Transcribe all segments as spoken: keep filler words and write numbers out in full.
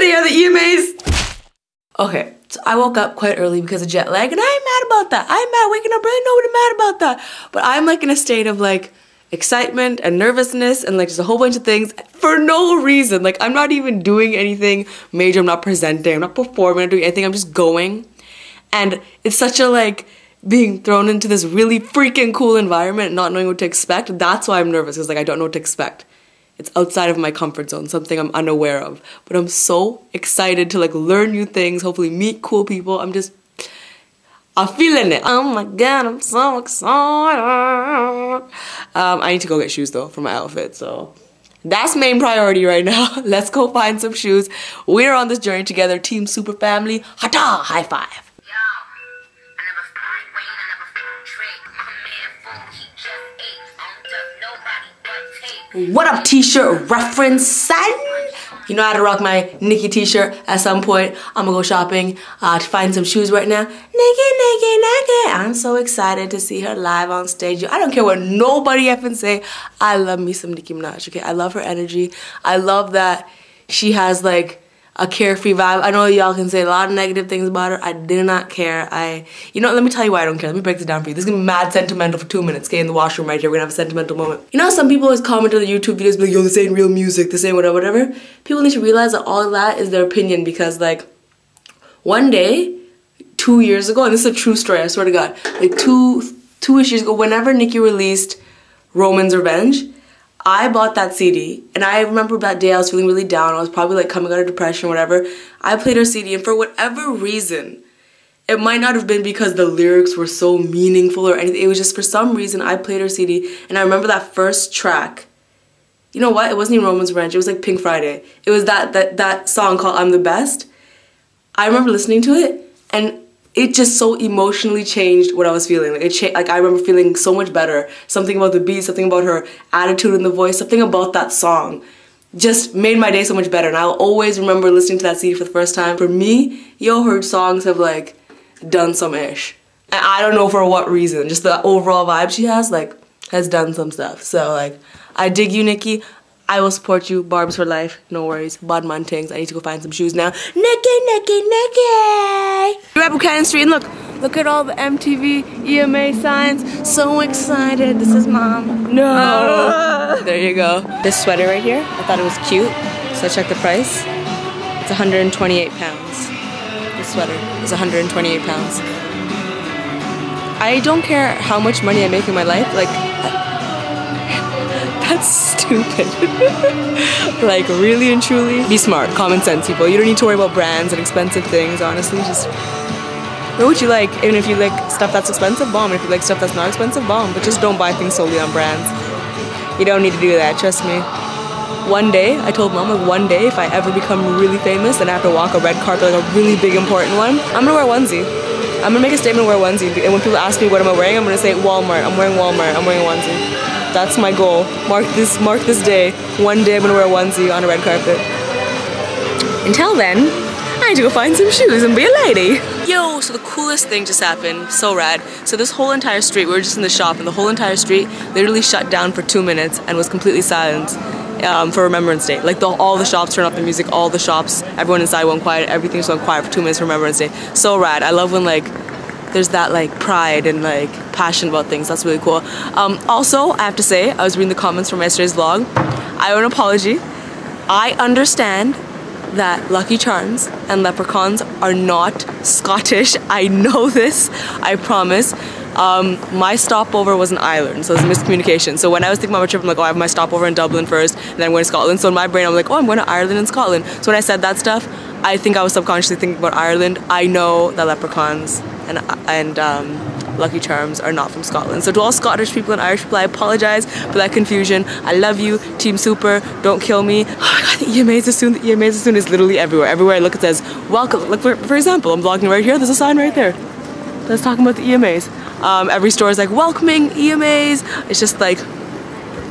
the other E M As. Okay, so I woke up quite early because of jet lag, and I ain't mad about that. I ain't mad waking up early, nobody mad about that. But I'm like in a state of like excitement and nervousness and like just a whole bunch of things for no reason. Like I'm not even doing anything major, I'm not presenting, I'm not performing, I'm not doing anything, I'm just going. And it's such a like being thrown into this really freaking cool environment, not knowing what to expect. That's why I'm nervous, because like I don't know what to expect. It's outside of my comfort zone, something I'm unaware of. But I'm so excited to like learn new things, hopefully meet cool people. I'm just, I'm feeling it. Oh my god, I'm so excited. Um, I need to go get shoes though for my outfit, so that's main priority right now. Let's go find some shoes. We're on this journey together, Team Super Family. Hata! High five! What up, t-shirt reference, son? You know how to rock my Nicki t-shirt at some point. I'm gonna go shopping uh, to find some shoes right now. Nicki, Nicki, Nicki. I'm so excited to see her live on stage. I don't care what nobody effing say. I love me some Nicki Minaj, okay? I love her energy. I love that she has like a carefree vibe. I know y'all can say a lot of negative things about her. I do not care. I, you know, let me tell you why I don't care. Let me break this down for you. This is gonna be mad sentimental for two minutes, okay, in the washroom right here. We're gonna have a sentimental moment. You know how some people always comment on the YouTube videos, be like, yo, this ain't real music, this ain't whatever, whatever. People need to realize that all of that is their opinion, because like, one day, two years ago, and this is a true story, I swear to God, like two, two-ish years ago, whenever Nicki released Roman's Revenge, I bought that C D, and I remember that day I was feeling really down. I was probably like coming out of depression or whatever. I played her C D, and for whatever reason, it might not have been because the lyrics were so meaningful or anything. It was just for some reason I played her C D, and I remember that first track. You know what? It wasn't even Roman's Revenge. It was like Pink Friday. It was that, that, that song called I'm the Best. I remember listening to it, and it just so emotionally changed what I was feeling. Like, it cha like I remember feeling so much better. Something about the beat, something about her attitude and the voice, something about that song just made my day so much better. And I'll always remember listening to that C D for the first time. For me, yo, her songs have like done some ish. And I don't know for what reason, just the overall vibe she has like has done some stuff. So like, I dig you, Nicki. I will support you. Barb's for life. No worries. Bodman things. I need to go find some shoes now. Nicki, Nicki, Nicki! We're at Buchanan Street, and look. Look at all the M T V E M A signs. So excited. This is mom. No. Ah. There you go. This sweater right here, I thought it was cute. So I checked the price. It's one hundred twenty-eight pounds. This sweater is one hundred twenty-eight pounds. I don't care how much money I make in my life. Like, I that's stupid. Like, really and truly, be smart, common sense, people. You don't need to worry about brands and expensive things, honestly. Just know what you like. Even if you like stuff that's expensive, bomb. If you like stuff that's not expensive, bomb. But just don't buy things solely on brands. You don't need to do that, trust me. One day, I told mom, like, one day, if I ever become really famous and I have to walk a red carpet, like a really big important one, I'm gonna wear a onesie. I'm gonna make a statement, wear a onesie. And when people ask me what am I wearing, I'm gonna say Walmart. I'm wearing Walmart. I'm wearing a onesie. That's my goal. Mark this mark this day. One day I'm gonna wear a onesie on a red carpet. Until then, I need to go find some shoes and be a lady. Yo, so the coolest thing just happened. So rad. So this whole entire street, we were just in the shop, and the whole entire street literally shut down for two minutes and was completely silent um, for Remembrance Day. Like, the, all the shops turned off the music, all the shops, everyone inside went quiet, everything just went quiet for two minutes for Remembrance Day. So rad. I love when, like, there's that like pride and like passion about things. That's really cool. Um, also, I have to say, I was reading the comments from yesterday's vlog. I owe an apology. I understand that Lucky Charms and leprechauns are not Scottish. I know this, I promise. Um, my stopover was in Ireland, so it was a miscommunication. So when I was thinking about my trip, I'm like, oh, I have my stopover in Dublin first, and then I'm going to Scotland. So in my brain, I'm like, oh, I'm going to Ireland and Scotland. So when I said that stuff, I think I was subconsciously thinking about Ireland. I know that leprechauns and, and um, Lucky Charms are not from Scotland. So to all Scottish people and Irish people, I apologize for that confusion. I love you, Team Super, don't kill me. Oh my god, the E M As is soon, the E M As is soon is literally everywhere. Everywhere I look it says, welcome. Like for, for example, I'm vlogging right here, there's a sign right there that's talking about the E M As. Um, every store is like, welcoming E M As. It's just like,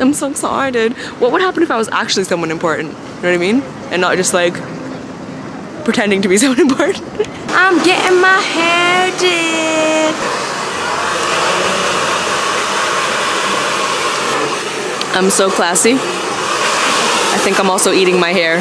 I'm so excited. What would happen if I was actually someone important? You know what I mean? And not just like, pretending to be so important. I'm getting my hair did. I'm so classy. I think I'm also eating my hair.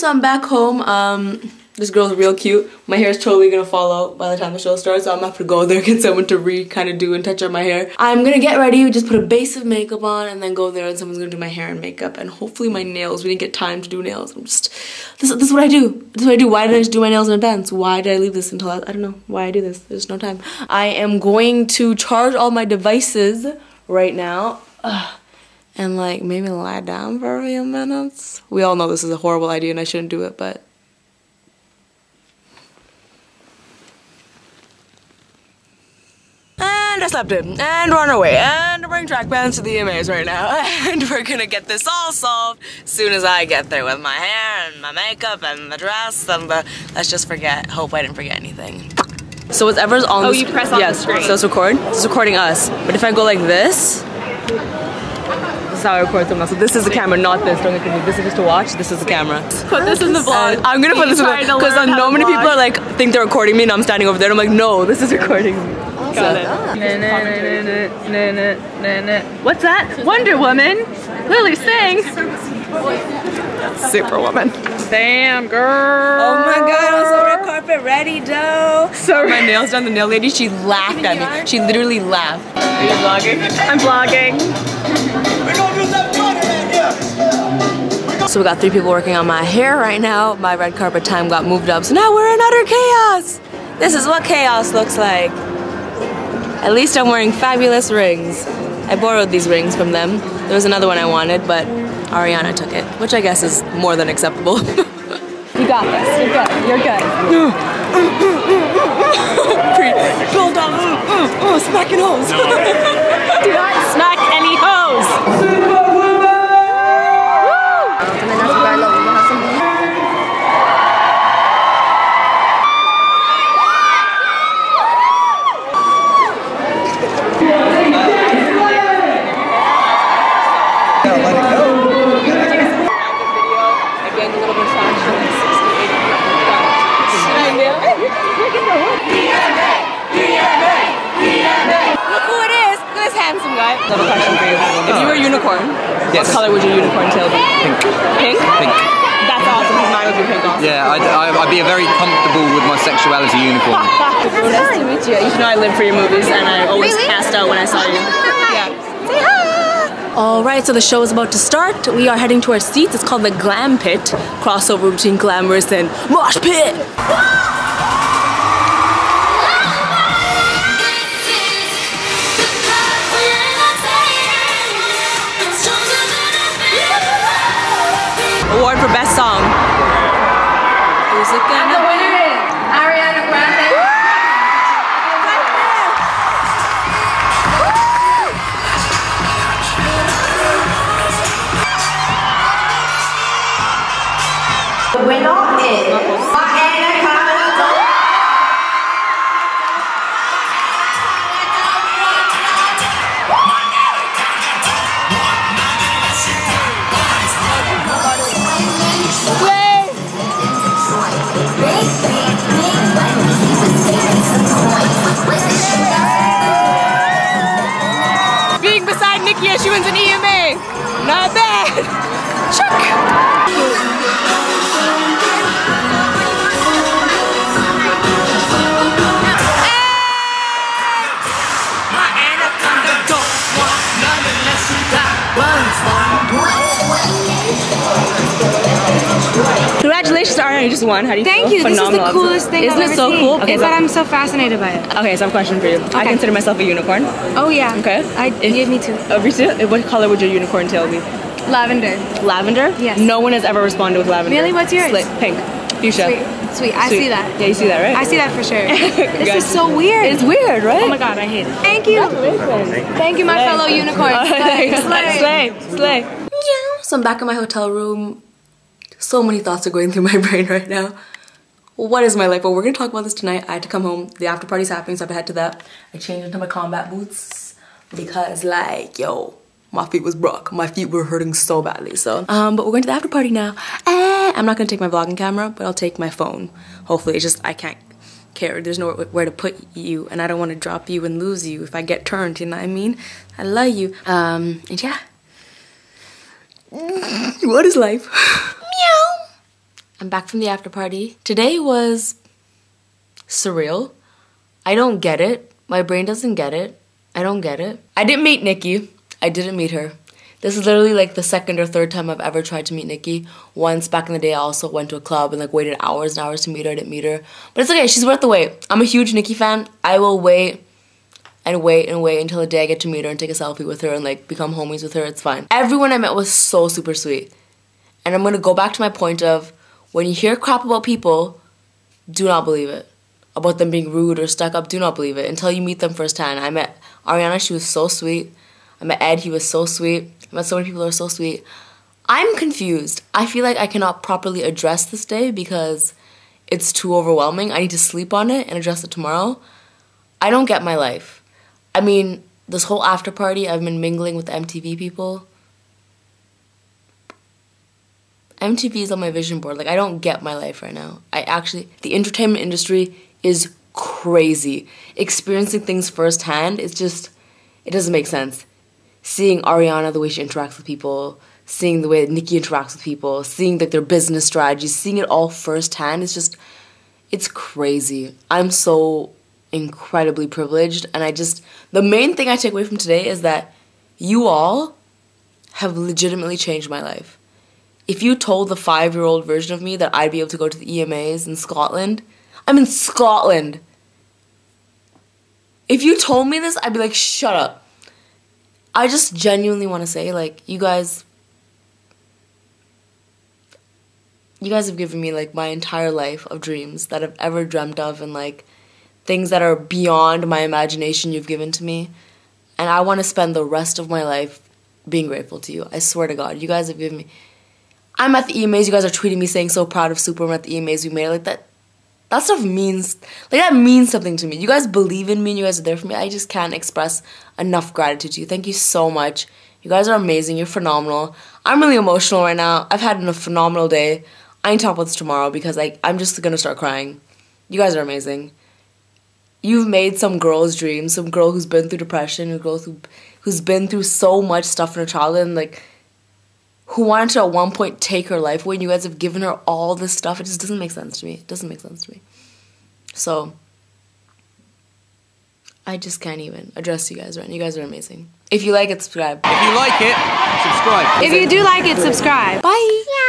so I'm back home. Um, this girl's real cute. My hair is totally gonna fall out by the time the show starts, so I'm gonna have to go there, get someone to re kind of do and touch up my hair. I'm gonna get ready, just put a base of makeup on, and then go there, and someone's gonna do my hair and makeup, and hopefully my nails. We didn't get time to do nails. I'm just this. This is what I do. This is what I do. Why did I just do my nails in advance? Why did I leave this until I, I don't know why I do this? There's no time. I am going to charge all my devices right now. Ugh. And like maybe lie down for a few minutes. We all know this is a horrible idea and I shouldn't do it, but and I slept in, and we're on our way, and we're wearing track pants to the E M As right now, and we're gonna get this all solved as soon as I get there with my hair and my makeup and the dress and the, let's just forget, hope I didn't forget anything. So whatever's on the oh, you press on yes, the screen. So it's record, it's recording us, but if I go like this, this is how I record them now. So this is the camera, not this. Don't get confused. This is just to watch. This is the camera. Put this in the vlog. And I'm gonna put this in the vlog because so many people are like think they're recording me and I'm standing over there. And I'm like, no, this is recording me. Awesome. Got it. Na, na, na, na, na, na, na. What's that? Wonder Woman. Lilly Singh. Superwoman. Damn girl. Oh my God, I was on red carpet ready though. So my nails done. The nail lady, she laughed at me. She literally laughed. Are you vlogging? I'm vlogging. So we got three people working on my hair right now. My red carpet time got moved up, so now we're in utter chaos. This is what chaos looks like. At least I'm wearing fabulous rings. I borrowed these rings from them. There was another one I wanted, but Ariana took it, which I guess is more than acceptable. You got this, you're good, you're good. Build up, oh, smacking hoes. Do not smack any hoes. Another question for you. If you were a unicorn, yes. What color would your unicorn tail be? Pink. Pink? Pink. That's awesome, because mine would be pink also. Yeah, I'd, I'd be a very comfortable with my sexuality unicorn. Well, nice to meet you. You know I live for your movies, and I always really? Passed out when I saw you. Yeah. Say hi! Alright, so the show is about to start. We are heading to our seats. It's called the Glam Pit. Crossover between Glamorous and Mosh Pit! Award for best song. Who's it gonna be? The winner is Ariana Grande. Woo! Right there. Woo! The winner is Buchanan. Being beside Nicki as she wins an E M A, not bad. Congratulations to Ariana, you just won. How do you Thank feel? You, Phenomenal. This is the coolest thing Isn't I've it ever so seen. Cool? Okay, but so, I'm so fascinated by it. Okay, so I have a question for you. Okay. I consider myself a unicorn. Oh yeah. Okay. I give me too. Oh, me too? What color would your unicorn tail be? Lavender. Lavender? Yes. No one has ever responded with lavender. Really? What's yours? Slit. Pink. Fuchsia. Sweet. Sweet. I Sweet. See that. Yeah, you see that, right? I see that for sure. This is so weird. It's weird, right? Oh my God, I hate it. Thank you. Thank you, my Slay. Fellow unicorns. Slay. Slay. Slay. Slay. So I'm back in my hotel room. So many thoughts are going through my brain right now. What is my life? Well, we're gonna talk about this tonight. I had to come home. The after party's happening, so I had to that. I changed into my combat boots because like, yo, my feet was broke. My feet were hurting so badly, so. Um, but we're going to the after party now. Eh, I'm not gonna take my vlogging camera, but I'll take my phone. Hopefully, it's just, I can't care. There's nowhere where to put you, and I don't wanna drop you and lose you if I get turned, you know what I mean? I love you. Um, and yeah. What is life? Meow. I'm back from the after party. Today was surreal. I don't get it. My brain doesn't get it. I don't get it. I didn't meet Nicki. I didn't meet her. This is literally like the second or third time I've ever tried to meet Nicki. Once back in the day, I also went to a club and like waited hours and hours to meet her. I didn't meet her. But it's okay, she's worth the wait. I'm a huge Nicki fan. I will wait and wait and wait until the day I get to meet her and take a selfie with her and like become homies with her. It's fine. Everyone I met was so super sweet. And I'm gonna go back to my point of when you hear crap about people, do not believe it. About them being rude or stuck up, do not believe it until you meet them firsthand. I met Ariana, she was so sweet. I met Ed, he was so sweet. I met so many people who are so sweet. I'm confused. I feel like I cannot properly address this day because it's too overwhelming. I need to sleep on it and address it tomorrow. I don't get my life. I mean, this whole after party, I've been mingling with M T V people. M T V is on my vision board. Like, I don't get my life right now. I actually, the entertainment industry is crazy. Experiencing things firsthand, it's just, it doesn't make sense. Seeing Ariana, the way she interacts with people, seeing the way Nicki interacts with people, seeing like their business strategies, seeing it all firsthand, it's just, it's crazy. I'm so incredibly privileged, and I just, the main thing I take away from today is that you all have legitimately changed my life. If you told the five-year-old version of me that I'd be able to go to the E M As in Scotland, I'm in Scotland. If you told me this, I'd be like, shut up. I just genuinely want to say, like, you guys, you guys have given me, like, my entire life of dreams that I've ever dreamt of and, like, things that are beyond my imagination you've given to me. And I want to spend the rest of my life being grateful to you. I swear to God, you guys have given me. I'm at the E M As, you guys are tweeting me saying, so proud of Superwoman at the E M As we made it. Like, that, that stuff means, like, that means something to me. You guys believe in me and you guys are there for me. I just can't express enough gratitude to you. Thank you so much. You guys are amazing. You're phenomenal. I'm really emotional right now. I've had a phenomenal day. I ain't talking about this tomorrow because I, I'm just going to start crying. You guys are amazing. You've made some girl's dream, some girl who's been through depression, a girl who, who's been through so much stuff in her childhood and, like, who wanted to at one point take her life away, and you guys have given her all this stuff. It just doesn't make sense to me. It doesn't make sense to me. So, I just can't even address you guys right now. You guys are amazing. If you like it, subscribe. If you like it, subscribe. If you do like it, subscribe. Bye.